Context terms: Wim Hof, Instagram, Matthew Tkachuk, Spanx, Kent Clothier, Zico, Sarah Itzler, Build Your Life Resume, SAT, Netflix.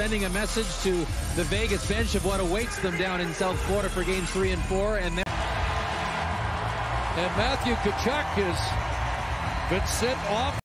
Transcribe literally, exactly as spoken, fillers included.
sending a message to the Vegas bench of what awaits them down in South Florida for games three and four. And, then... and Matthew Tkachuk has been sent off.